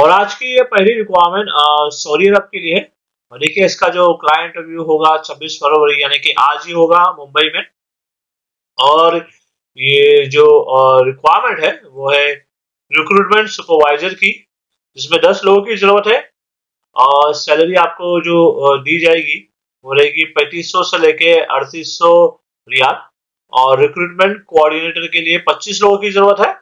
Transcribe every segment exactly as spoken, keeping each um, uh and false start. और आज की ये पहली रिक्वायरमेंट सऊदी अरब के लिए है। और देखिए इसका जो क्लाइंट इंटरव्यू होगा छब्बीस फरवरी यानी कि आज ही होगा मुंबई में। और ये जो रिक्वायरमेंट है वो है रिक्रूटमेंट सुपरवाइजर की, जिसमें दस लोगों की जरूरत है। और सैलरी आपको जो दी जाएगी वो रहेगी पैंतीस सौ से लेके अड़तीस सौ रियाल। और रिक्रूटमेंट कोऑर्डिनेटर के लिए पच्चीस लोगों की जरूरत है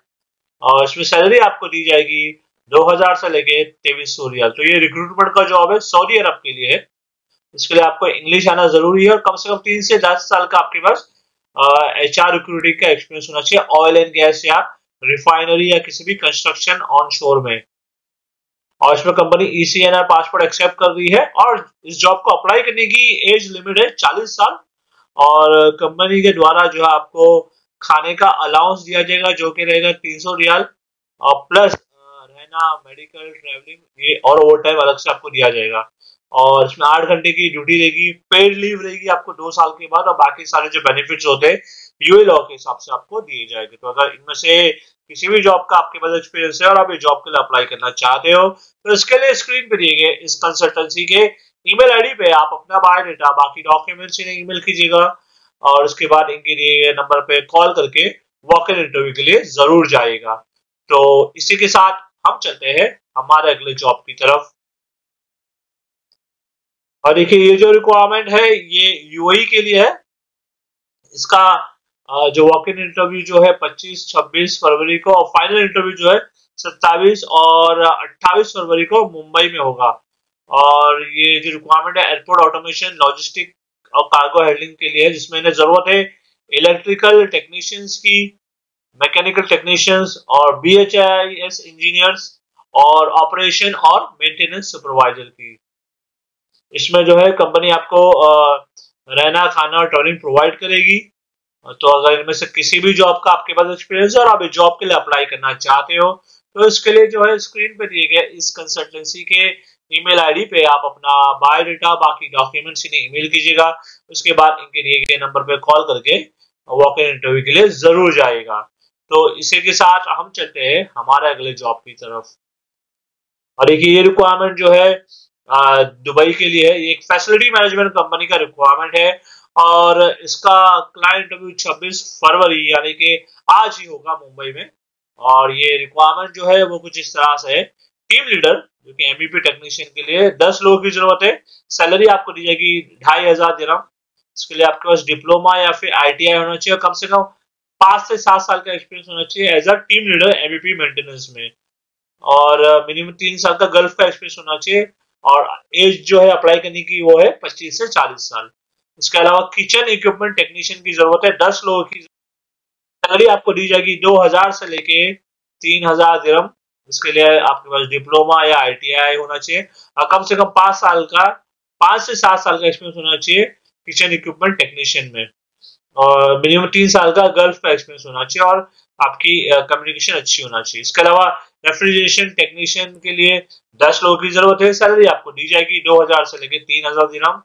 और इसमें सैलरी आपको दी जाएगी दो हज़ार से लेके तेईस सौ रियाल। तो ये रिक्रूटमेंट का जॉब है सऊदी अरब के लिए। इसके लिए आपको इंग्लिश आना जरूरी है और कम से कम तीन से दस साल का आपके पास एचआर रिक्रूटिंग का एक्सपीरियंस होना चाहिए ऑयल एंड गैस या रिफाइनरी या किसी भी कंस्ट्रक्शन ऑन शोर में। और इसमें company E C N R passport accept कर रही है। और इस जॉब को अप्लाई करने की एज लिमिट है चालीस साल। और कंपनी के द्वारा जो है आपको खाने का अलाउंस दिया जाएगा जो कि रहेगा तीन सौ रियाल और प्लस मेडिकल ट्रैवलिंग ये और ओवर टाइम अलग से आपको दिया जाएगा। और इसमें आठ घंटे की ड्यूटी रहेगी, पेड लीव रहेगी आपको दो साल के बाद और बाकी सारे जो बेनिफिट्स होते हैं यूए लॉ के हिसाब से आपको दिए जाएंगे। तो अगर इनमें से किसी भी जॉब का आपके पास एक्सपीरियंस है और आप ये जॉब के लिए अप्लाई करना चाहते हो तो इसके लिए स्क्रीन पे दिए गए इस कंसल्टेंसी के ईमेल आईडी पे आप अपना बायोडेटा बाकी डॉक्यूमेंट्स इन्हें ईमेल कीजिएगा और उसके बाद इनके दिए गए नंबर पे कॉल करके वॉक इन इंटरव्यू के लिए जरूर जाएगा। तो इसी के साथ हम चलते हैं हमारे अगले जॉब की तरफ। और देखिए ये जो रिक्वायरमेंट है ये यूएई के लिए है। इसका जो वॉक इन इंटरव्यू जो है पच्चीस छब्बीस फरवरी को और फाइनल इंटरव्यू जो है सत्ताईस और अट्ठाईस फरवरी को मुंबई में होगा। और ये जो रिक्वायरमेंट है एयरपोर्ट ऑटोमेशन लॉजिस्टिक और कार्गो हैंडलिंग के लिए है, जिसमें इन्हें जरूरत है इलेक्ट्रिकल टेक्नीशियंस की, मैकेनिकल टेक्नीशियंस और B H I S engineers और ऑपरेशन और मेंटेनेंस सुपरवाइजर की। इसमें जो है कंपनी आपको रहना खाना और ट्रेनिंग प्रोवाइड करेगी। तो अगर इनमें से किसी भी जॉब का आपके पास एक्सपीरियंस है और आप इस जॉब के लिए अप्लाई करना चाहते हो तो इसके लिए जो है स्क्रीन पे दिए गए इस कंसल्टेंसी के ईमेल आईडी पे आप अपना बायोडेटा बाकी डॉक्यूमेंट्स इन्हें ईमेल कीजिएगा। उसके बाद इनके दिए गए नंबर पे कॉल करके वॉक इन इंटरव्यू के लिए जरूर जाएगा। तो इसी के साथ हम चलते हैं हमारे अगले जॉब की तरफ। और देखिए ये रिक्वायरमेंट जो है दुबई के लिए है। ये एक फैसिलिटी मैनेजमेंट कंपनी का रिक्वायरमेंट है और इसका क्लाइंट इंटरव्यू छब्बीस फरवरी यानी कि आज ही होगा मुंबई में। और ये रिक्वायरमेंट जो है वो कुछ इस तरह से है। टीम लीडर जो कि एम ई पी टेक्नीशियन के लिए दस लोगों की जरूरत है। सैलरी आपको दी जाएगी ढाई हजार दिरहम। इसके लिए आपके पास डिप्लोमा या फिर आई टी आई होना चाहिए, कम से कम पांच से सात साल का एक्सपीरियंस होना चाहिए as a team leader M E P maintenance में। और मिनिमम तीन साल का गल्फ का एक्सपीरियंस होना चाहिए। और एज जो है अप्लाई करने की वो है पच्चीस से चालीस साल। इसके अलावा किचन इक्विपमेंट टेक्नीशियन की जरूरत है दस लोगों की। सैलरी आपको दी जाएगी दो हजार से लेके तीन हजार दिरहम। इसके लिए आपके पास डिप्लोमा या आई टी आई होना चाहिए और कम से कम पांच साल का पांच से सात साल का एक्सपीरियंस होना चाहिए किचन इक्विपमेंट टेक्नीशियन में। और मिनिमम तीन साल का गल्फ का एक्सपीरियंस होना चाहिए और आपकी कम्युनिकेशन अच्छी होना चाहिए। इसके अलावा रेफ्रिजरेशन टेक्नीशियन के लिए दस लोगों की जरूरत है। सैलरी आपको दी जाएगी दो हजार से लेकर तीन हजार दिरहम।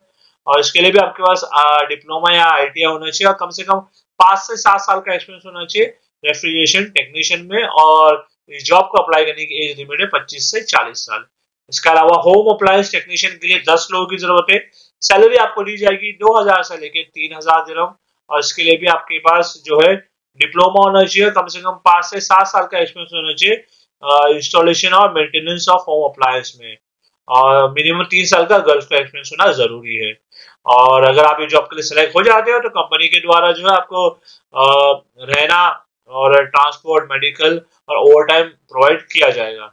और इसके लिए भी आपके पास डिप्लोमा या आई टी आई होना चाहिए और कम से कम पांच से सात साल का एक्सपीरियंस होना चाहिए रेफ्रिजरेशन टेक्नीशियन में। और इस जॉब को अप्लाई करने की एज लिमिट है पच्चीस से चालीस साल। इसके अलावा होम अप्लायंस टेक्नीशियन के लिए दस लोगों की जरूरत है। सैलरी आपको दी जाएगी दो हजार से लेकर तीन हजार दिरहम। और इसके लिए भी आपके पास जो है डिप्लोमा होना चाहिए, कम से कम पांच से सात साल का एक्सपीरियंस होना चाहिए इंस्टॉलेशन और मेंटेनेंस ऑफ होम अप्लायंस में। और मिनिमम तीन साल का गर्ल्स का एक्सपीरियंस होना जरूरी है। और अगर आप इस जॉब के लिए सिलेक्ट हो जाते हो तो कंपनी के द्वारा जो है आपको आ, रहना और ट्रांसपोर्ट मेडिकल और ओवर टाइम प्रोवाइड किया जाएगा।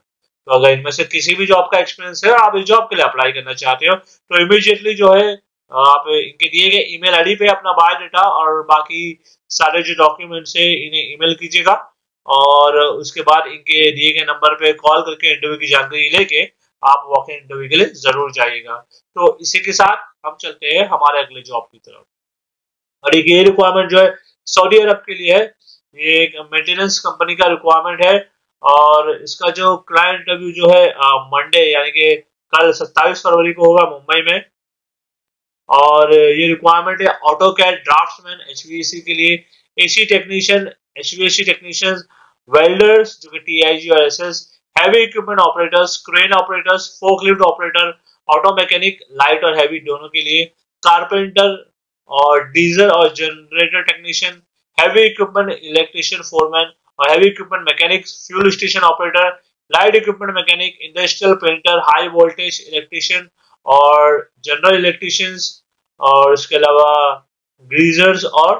तो अगर इनमें से किसी भी जॉब का एक्सपीरियंस है और आप इस जॉब के लिए अप्लाई करना चाहते हो तो इमीडिएटली जो है आप इनके दिए गए ईमेल आईडी पे अपना बायोडाटा और बाकी सारे जो डॉक्यूमेंट्स है इन्हें ईमेल कीजिएगा। और उसके बाद इनके दिए गए नंबर पे कॉल करके इंटरव्यू की जानकारी लेके आप वॉक इन इंटरव्यू के लिए जरूर जाइएगा। तो इसी के साथ हम चलते हैं हमारे अगले जॉब की तरफ। और ये रिक्वायरमेंट जो है सऊदी अरब के लिए है। ये एक मेंटेनेंस कंपनी का रिक्वायरमेंट है और इसका जो क्लाइंट इंटरव्यू जो है मंडे यानी कि कल सत्ताईस फरवरी को होगा मुंबई में। और ये रिक्वायरमेंट है auto CAD draftsman H V A C के लिए, AC technician H V A C technician, welders जो कि टी आई जी और S S, heavy equipment operators, crane operators, forklift operator, auto mechanic light और heavy दोनों के लिए, carpenter और डीजल और generator technician, heavy equipment electrician foreman और heavy equipment mechanic, fuel station operator, light equipment mechanic, industrial painter, high voltage electrician और general electricians और इसके अलावा ग्रीजर्स और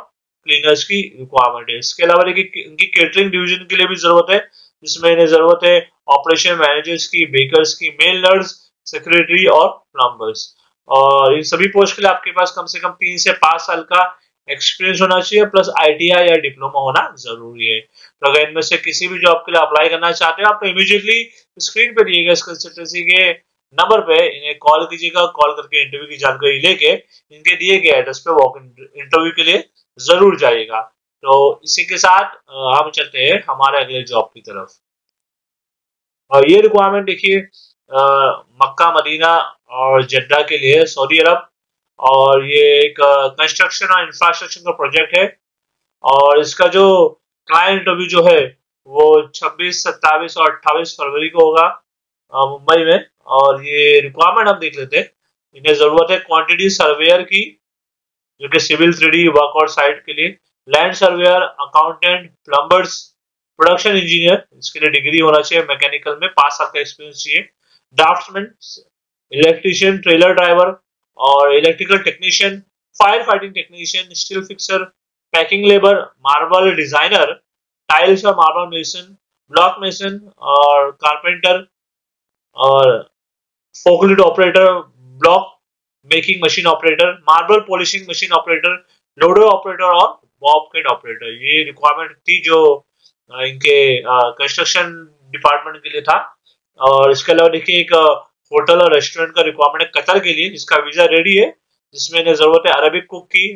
क्लीनर्स की रिक्वायरमेंट है। इसके अलावा इनकी केटरिंग डिवीजन के लिए भी जरूरत है, जिसमें इन्हें जरूरत है ऑपरेशन मैनेजर्स की, बेकर्स की, मेल नर्स, सेक्रेटरी और प्लम्बर्स। और इन सभी पोस्ट के लिए आपके पास कम से कम तीन से पांच साल का एक्सपीरियंस होना चाहिए प्लस आईटीआई या डिप्लोमा होना जरूरी है। तो अगर इनमें से किसी भी जॉब के लिए अप्लाई करना चाहते हैं आप तो इमीडिएटली स्क्रीन पर दिए गए इस कंसल्टेंसी के नंबर पे इन्हें कॉल कीजिएगा। कॉल करके इंटरव्यू की जानकारी लेके इनके दिए गए एड्रेस पे वॉक इंटरव्यू के लिए जरूर जाइएगा। तो इसी के साथ हम चलते हैं हमारे अगले जॉब की तरफ। और ये रिक्वायरमेंट देखिए मक्का, मदीना और जद्दा के लिए सऊदी अरब, और ये एक कंस्ट्रक्शन और इंफ्रास्ट्रक्चर का प्रोजेक्ट है और इसका जो क्लाइंट इंटरव्यू जो है वो छब्बीस, सत्ताईस और अट्ठाईस फरवरी को होगा मुंबई में। और ये रिक्वायरमेंट हम देख लेते हैं। इन्हें जरूरत है क्वांटिटी सर्वेयर की जो कि सिविल थ्री डी वर्क और साइट के लिए, land surveyor, accountant, plumbers, production engineer, इसके लिए डिग्री होना चाहिए, मैकेनिकल में पांच साल का एक्सपीरियंस चाहिए, ड्राफ्ट्समैन, इलेक्ट्रिशियन, ट्रेलर ड्राइवर और electrical technician, fire fighting technician, steel fixer, packing labour, marble designer, tiles और मार्बल मेसन, ब्लॉक मेसन और कारपेंटर और forklift operator, block making machine operator, marble polishing machine operator, loader operator और Bobcat operator. ये requirement थी जो इनके construction department के लिए था। और इसके अलावा देखिए एक होटल और रेस्टोरेंट का रिक्वायरमेंट है कतर के लिए, जिसका वीजा रेडी है, जिसमें इन्हें जरूरत है अरबिक कुक की,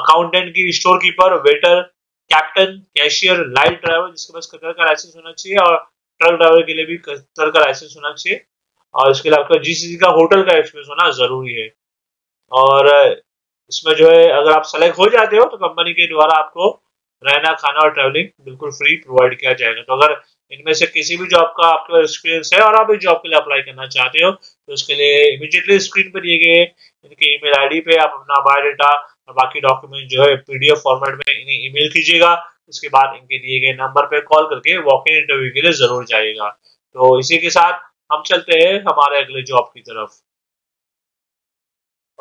अकाउंटेंट की, store keeper, waiter, captain, cashier, light driver जिसके पास कतर का लाइसेंस होना चाहिए और ट्रक ड्राइवर के लिए भी कतर का लाइसेंस होना चाहिए और इसके लिए आपका जीसीसी का होटल का एक्सपीरियंस होना जरूरी है। और इसमें जो है अगर आप सेलेक्ट हो जाते हो तो कंपनी के द्वारा आपको रहना, खाना और ट्रैवलिंग बिल्कुल फ्री प्रोवाइड किया जाएगा। तो अगर इनमें से किसी भी जॉब का आपके पास एक्सपीरियंस है और आप इस जॉब के लिए अप्लाई करना चाहते हो तो उसके लिए इमीडिएटली स्क्रीन पर दिए गए इनके ईमेल आईडी पे आप अपना बायोडाटा और बाकी डॉक्यूमेंट जो है पीडीएफ फॉर्मेट में इन्हें ईमेल कीजिएगा। उसके बाद इनके दिए गए नंबर पे कॉल करके वॉक इन इंटरव्यू के लिए जरूर जाएगा। तो इसी के साथ हम चलते हैं हमारे अगले जॉब की तरफ।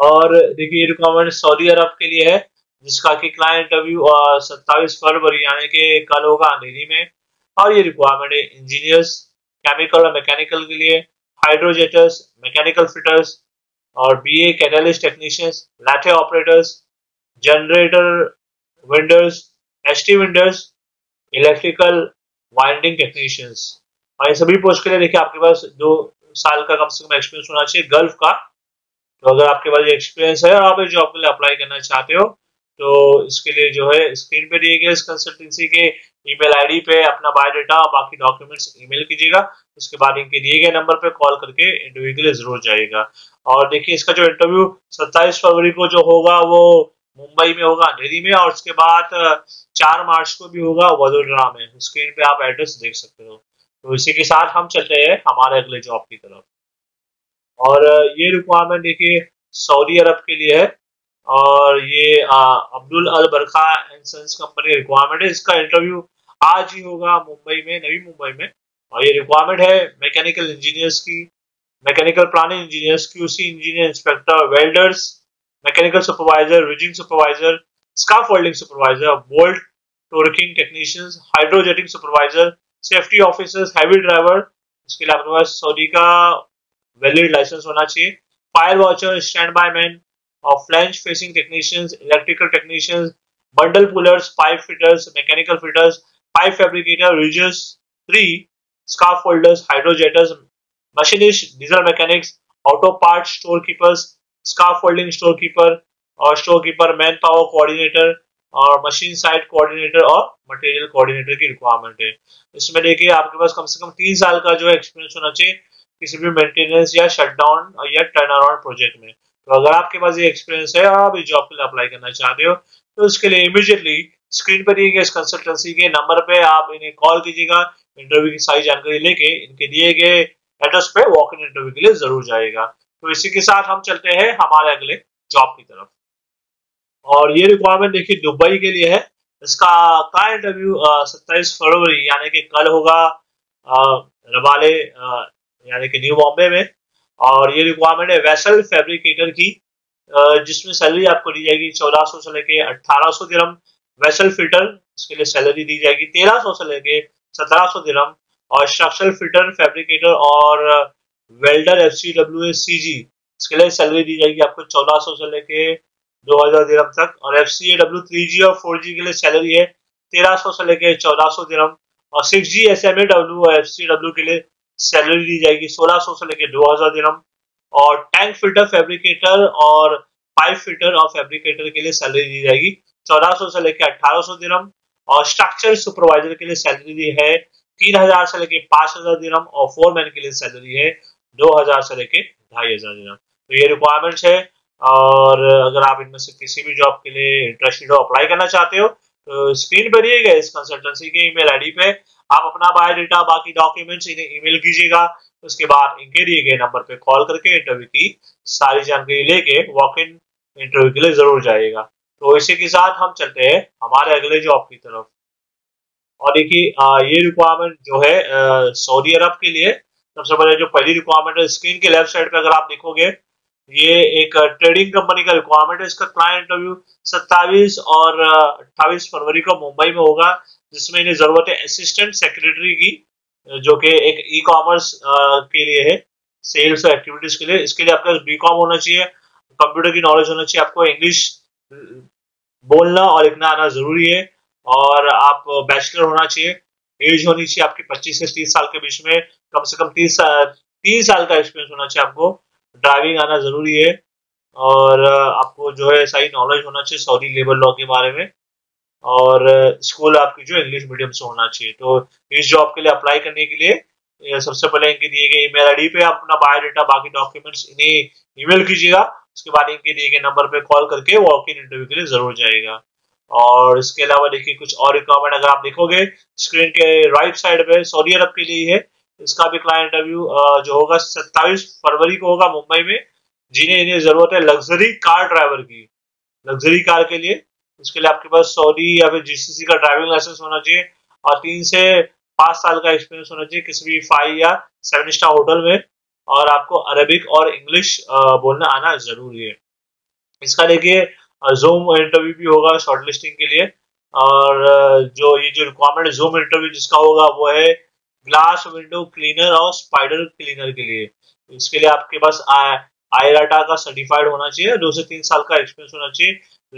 और देखिए रिक्वायरमेंट सऊदी अरब के लिए है, जिसका कि क्लाइंट इंटरव्यू सत्ताईस फरवरी यानी कि कल होगा अंधेरी में। और ये रिक्वायरमेंट है इंजीनियर्स, केमिकल और मैकेनिकल के लिए, हाइड्रोजेटर्स, मैकेनिकल फिटर्स और BA catalyst technicians, lathe operators, generator winders, ST winders, electrical winding technicians. और ये सभी पोस्ट के लिए देखिए आपके पास दो साल का कम से कम एक्सपीरियंस होना चाहिए गल्फ का। तो अगर आपके पास ये एक्सपीरियंस है और आप इस जॉब के लिए अप्लाई करना चाहते हो तो इसके लिए जो है स्क्रीन पे दिए गए इस कंसल्टेंसी के ईमेल आईडी पे अपना बायोडाटा और बाकी डॉक्यूमेंट्स ईमेल कीजिएगा। उसके बाद इनके दिए गए नंबर पे कॉल करके इंटरव्यू के लिए जरूर जाएगा। और देखिए इसका जो इंटरव्यू सत्ताईस फरवरी को जो होगा वो मुंबई में होगा अंधेरी में और उसके बाद चार मार्च को भी होगा वडोदरा में। स्क्रीन पे आप एड्रेस देख सकते हो। तो इसी के साथ हम चलते हैं हमारे अगले जॉब की तरफ। और ये रिक्वायरमेंट देखिए सऊदी अरब के लिए है और ये आ, Abdul Al Barkha and sons company requirement है। इसका इंटरव्यू आज ही होगा मुंबई में, नवी मुंबई में। और ये रिक्वायरमेंट है मैकेनिकल इंजीनियर्स की, mechanical planning engineers, QC engineer, inspector, welders, mechanical supervisor, rigging supervisor, scaffolding supervisor, bolt torquing technicians, hydrojetting supervisor, safety officers, heavy driver. इसके लिए आपके पास सऊदी का वैलिड लाइसेंस होना चाहिए, fire watcher, stand by man और flange facing technicians, electrical technicians, bundle pullers, pipe fitters, mechanical fitters, pipe fabricator, riggers three, scaffolders, hydrojetters, machinist, diesel mechanics, auto part store keepers, scaffolding store keeper और store keeper, man power coordinator और machine site coordinator और material coordinator की requirement है। इसमें देखिए आपके पास कम से कम तीन साल का जो एक्सपीरियंस होना चाहिए किसी भी मेंटेनेंस या शटडाउन या टर्न अराउंड प्रोजेक्ट में। तो अगर आपके पास ये एक्सपीरियंस है, आप इस जॉब के लिए अप्लाई करना चाहते हो, तो इसके लिए इमीडिएटली स्क्रीन पर दिए गए इस कंसल्टेंसी के नंबर पे आप इन्हें कॉल कीजिएगा। इंटरव्यू की सारी जानकारी लेके इनके दिए गए एड्रेस पे वॉक इन इंटरव्यू के लिए जरूर जाएगा। तो इसी के साथ हम चलते हैं हमारे अगले जॉब की तरफ, और ये रिक्वायरमेंट देखिए दुबई के लिए है। इसका का इंटरव्यू सत्ताईस फरवरी यानी कि कल होगा रबाले यानी कि न्यू बॉम्बे में, और ये रिक्वायरमेंट है वेसल फैब्रिकेटर की, जिसमें सैलरी आपको दी जाएगी चौदह सौ से लेके अट्ठारह सौ दिरहम। वेसल फिटर इसके लिए सैलरी दी जाएगी तेरह सौ से लेके सत्रह सौ दिरहम, और स्ट्रक्चरल फिटर फैब्रिकेटर और welder F C W S C G इसके लिए सैलरी दी जाएगी आपको चौदह सौ से लेके दो हजार दिरहम तक, और F C A W three G और फोर जी के लिए सैलरी है तेरह सौ से लेके चौदह सौ दिरहम, और six G S M A W और एफ सी डब्ल्यू के लिए सैलरी दी जाएगी सोलह सौ से लेके दो हजार दिरहम, और टैंक फिल्टर फैब्रिकेटर और पाइप फिल्टर और फैब्रिकेटर के लिए सैलरी दी जाएगी चौदह सौ से लेके अठारह सौ दिरहम, और स्ट्रक्चर सुपरवाइजर के लिए सैलरी दी है तीन हजार से लेके पांच हजार दिरहम, और फोरमैन के लिए सैलरी है दो हजार से लेके ढाई हजार दिरहम। तो ये रिक्वायरमेंट्स है, और अगर आप इनमें से किसी भी जॉब के लिए इंटरेस्टेड हो, अप्लाई करना चाहते हो, तो स्क्रीन पर दिए गए इस कंसल्टेंसी के ईमेल आईडी पे आप अपना बायोडाटा बाकी डॉक्यूमेंट्स इन्हें ईमेल कीजिएगा। उसके बाद इनके दिए गए नंबर पे कॉल करके इंटरव्यू की सारी जानकारी लेके वॉक इन इंटरव्यू के लिए जरूर जाएगा। तो इसी के साथ हम चलते हैं हमारे अगले जॉब की तरफ, और देखिए ये रिक्वायरमेंट जो है सऊदी अरब के लिए। सबसे पहले जो पहली रिक्वायरमेंट है, स्क्रीन के लेफ्ट साइड पे अगर आप देखोगे, ये एक ट्रेडिंग कंपनी का रिक्वायरमेंट है। इसका क्लाइंट इंटरव्यू सत्ताईस और अट्ठाईस फरवरी को मुंबई में होगा, जिसमें इन्हें जरूरत है असिस्टेंट सेक्रेटरी की, जो कि एक ई कॉमर्स के लिए है, सेल्स और एक्टिविटीज के लिए। इसके लिए आपके पास बी कॉम होना चाहिए, कंप्यूटर की नॉलेज होना चाहिए, आपको इंग्लिश बोलना और लिखना आना जरूरी है, और आप बैचलर होना चाहिए। एज होनी चाहिए आपकी पच्चीस से तीस साल के बीच में, कम से कम तीस तीस साल का एक्सपीरियंस होना चाहिए, आपको ड्राइविंग आना जरूरी है, और आपको जो है सही नॉलेज होना चाहिए सऊदी लेबर लॉ के बारे में, और स्कूल आपकी जो इंग्लिश मीडियम से होना चाहिए। तो इस जॉब के लिए अप्लाई करने के लिए सबसे पहले इनके दिए गए ईमेल आईडी पे आप अपना बायोडाटा बाकी डॉक्यूमेंट्स इन्हें ईमेल कीजिएगा। उसके बाद इनके दिए गए नंबर पे कॉल करके वॉक इन इंटरव्यू के लिए जरूर जाएगा। और इसके अलावा देखिए कुछ और रिक्वायरमेंट अगर आप देखोगे स्क्रीन के राइट साइड पे सऊदी अरब के लिए है। इसका भी क्लाइंट इंटरव्यू जो होगा सत्ताईस फरवरी को होगा मुंबई में, जिन्हें इन्हें जरूरत है लग्जरी कार ड्राइवर की, लग्जरी कार के लिए। इसके लिए आपके पास सऊदी या फिर जीसीसी का ड्राइविंग लाइसेंस होना चाहिए, और तीन से पांच साल का एक्सपीरियंस होना चाहिए किसी भी फाइव या सेवन स्टार होटल में, और आपको अरबिक और इंग्लिश बोलना आना जरूरी है। इसका देखिए जूम इंटरव्यू भी होगा शॉर्ट लिस्टिंग के लिए, और जो ये जो रिक्वायरमेंट जूम इंटरव्यू जिसका होगा वो है ग्लास विंडो क्लीनर और स्पाइडर क्लीनर के लिए। इसके लिए आपके पास आयराटा का सर्टिफाइड होना चाहिए, दो से तीन साल का एक्सपीरियंस होना चाहिए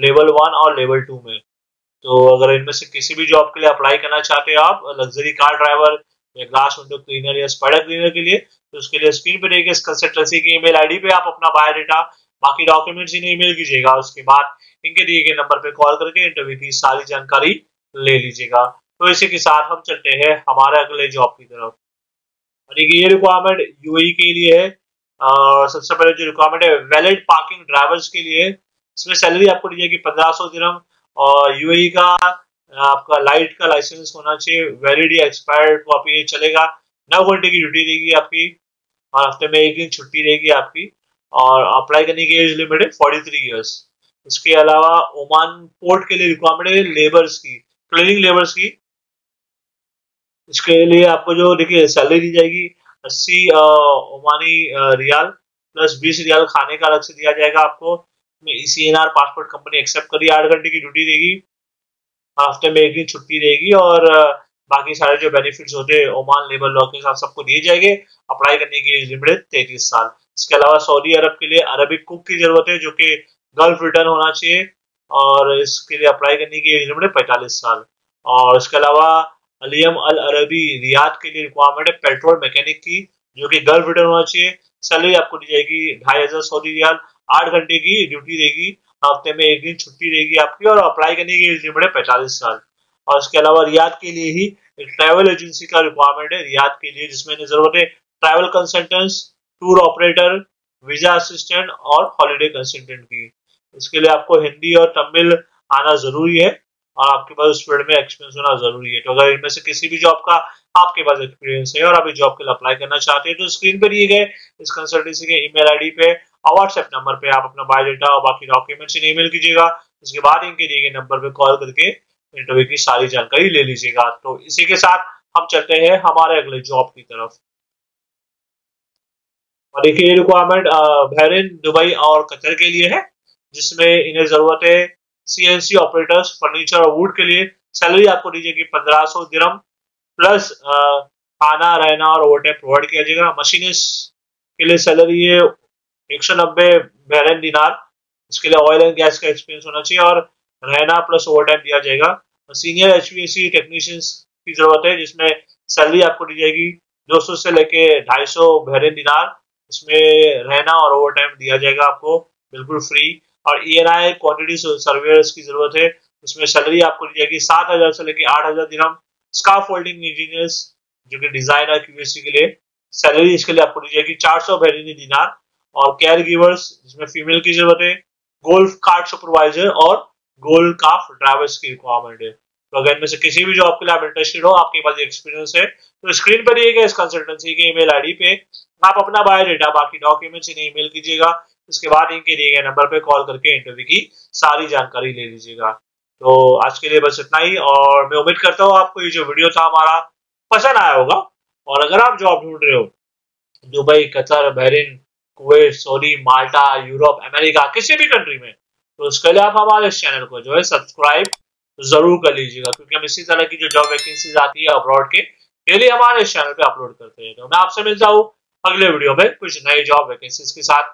लेवल वन और लेवल टू में। तो अगर इनमें से किसी भी जॉब के लिए अप्लाई करना चाहते हो आप, लग्जरी कार ड्राइवर या ग्लास विंडो क्लीनर या स्पाइडर क्लीनर के लिए, तो उसके लिए स्क्रीन पर देखिए इस कंसल्टेंसी की ईमेल आईडी पे आप अपना बायोडाटा बाकी डॉक्यूमेंट्स इन्हें ईमेल कीजिएगा। उसके बाद इनके दिए गए नंबर पे कॉल करके इंटरव्यू की सारी जानकारी ले लीजिएगा। तो इसी के साथ हम चलते हैं हमारे अगले जॉब की तरफ, और ये रिक्वायरमेंट यूएई के लिए है। और सबसे पहले जो रिक्वायरमेंट है वैलिड पार्किंग ड्राइवर्स के लिए, इसमें सैलरी आपको दी जाएगी पंद्रह सौ दिरहम, और यूएई का आपका लाइट का लाइसेंस होना चाहिए, वैलिड या एक्सपायर्ड कॉपी ये चलेगा। नौ घंटे की ड्यूटी रहेगी आपकी, और हफ्ते में एक दिन छुट्टी रहेगी आपकी, और अप्लाई करने की एज लिमिट है फोर्टी थ्री ईयर्स। इसके अलावा ओमान पोर्ट के लिए रिक्वायरमेंट है लेबर्स की, क्लीनिंग लेबर्स की। इसके लिए आपको जो देखिए सैलरी दी जाएगी अस्सी ओमानी रियाल प्लस बीस रियाल खाने का अलग से दिया जाएगा आपको। E C N R passport company accept करी, आठ घंटे की ड्यूटी रहेगी, हफ्ते में एक दिन छुट्टी रहेगी, और बाकी सारे जो बेनिफिट्स होते हैं ओमान लेबर लॉ के साथ सबको दिए जाएंगे। अप्लाई करने की एज लिमिट है तैंतीस साल। इसके अलावा सऊदी अरब के लिए अरबिक कुक की जरूरत है, जो कि गल्फ रिटर्न होना चाहिए, और इसके लिए अप्लाई करने की एज लिमिट है पैंतालीस साल। और इसके अलावा अलियम अल अरबी रियाद के लिए रिक्वायरमेंट है पेट्रोल मैकेनिक की, जो कि गर्ल रिटर्न होना चाहिए। सैलरी आपको दी जाएगी ढाई हजार सऊदी रियाल, आठ घंटे की ड्यूटी रहेगी, हफ्ते में एक दिन छुट्टी रहेगी आपकी, और अप्लाई करने की एज लिमिट है पैंतालीस साल। और इसके अलावा रियाद के लिए ही एक ट्रैवल एजेंसी का रिक्वायरमेंट है रियाद के लिए, जिसमें जरूरत है travel consultants, tour operator, visa assistant और हॉलीडे कंसल्टेंट की। इसके लिए आपको हिंदी और तमिल आना जरूरी है और आपके पास उस फील्ड में एक्सपीरियंस होना जरूरी है। तो अगर इनमें से किसी भी जॉब का आपके पास एक्सपीरियंस है और आप इस जॉब के लिए अप्लाई करना चाहते हैं तो स्क्रीन पर दिए गए इस कंसल्टेंसी के ईमेल आईडी पे और व्हाट्सएप नंबर पे आप अपना बायोडाटा और बाकी डॉक्यूमेंट्स इन्हें ईमेल कीजिएगा। उसके बाद इनके दिए गए नंबर पर कॉल करके इंटरव्यू की सारी जानकारी ले लीजिएगा। तो इसी के साथ हम चलते हैं हमारे अगले जॉब की तरफ। और देखिए रिक्वायरमेंट बहरीन, दुबई और कतर के लिए है, जिसमें इन्हें जरूरत है सीएनसी ऑपरेटर्स फर्नीचर और वुड के लिए। सैलरी आपको दी जाएगी पंद्रह सौ दिरहम प्लस खाना रहना और ओवरटाइम प्रोवाइड किया जाएगा। मशीनिस्ट के लिए सैलरी है एक सौ नब्बे बहरीन दिनार। इसके लिए ऑयल एंड गैस का एक्सपीरियंस होना चाहिए और रहना प्लस ओवरटाइम दिया जाएगा। सीनियर एचवीएसी टेक्नीशियंस की जरूरत है, जिसमें सैलरी आपको दी जाएगी दो सौ से लेके ढाई सौ बहरीन दिनार। इसमें रहना और ओवरटाइम दिया जाएगा आपको बिल्कुल फ्री। और E N I quantity surveyors की जरूरत है, इसमें सैलरी आपको दी जाएगी सात हजार से लेकर आठ हजार दिरहम। स्काफ होल्डिंग इंजीनियर्स जो कि डिजाइन और क्यूएसी के लिए सैलरी इसके लिए आपको दी जाएगी चार सौ बहरीनी दिनार। और केयर गिवर्स जिसमें फीमेल की जरूरत है, गोल्फ कार्ट सुपरवाइजर और गोल्फ काफ ड्राइवर्स की रिक्वायरमेंट है। तो अगर इनमें से किसी भी जॉब के लिए आप इंटरेस्टेड हो, आपके पास एक्सपीरियंस है, तो स्क्रीन पर दिए इस कंसल्टेंसी के ईमेल आईडी पे आप अपना बायोडाटा बाकी डॉक्यूमेंट्स इन्हें ईमेल कीजिएगा। इसके बाद इनके दिए गए नंबर पे कॉल करके इंटरव्यू की सारी जानकारी ले लीजिएगा। तो आज के लिए बस इतना ही और मैं उम्मीद करता हूँ आपको ये जो वीडियो था हमारा पसंद आया होगा। और अगर आप जॉब ढूंढ रहे हो Dubai, Qatar, Bahrain, Kuwait, Saudi, Malta, Europe, America किसी भी कंट्री में, तो उसके लिए आप हमारे इस चैनल को जो है सब्सक्राइब जरूर कर लीजिएगा, क्योंकि हम इसी तरह की जो जॉब वैकेंसीज आती है अब्रॉड के डेली हमारे इस चैनल पे अपलोड करते हैं। तो मैं आपसे मिलता हूँ अगले वीडियो में कुछ नई जॉब वैकेंसीज के साथ।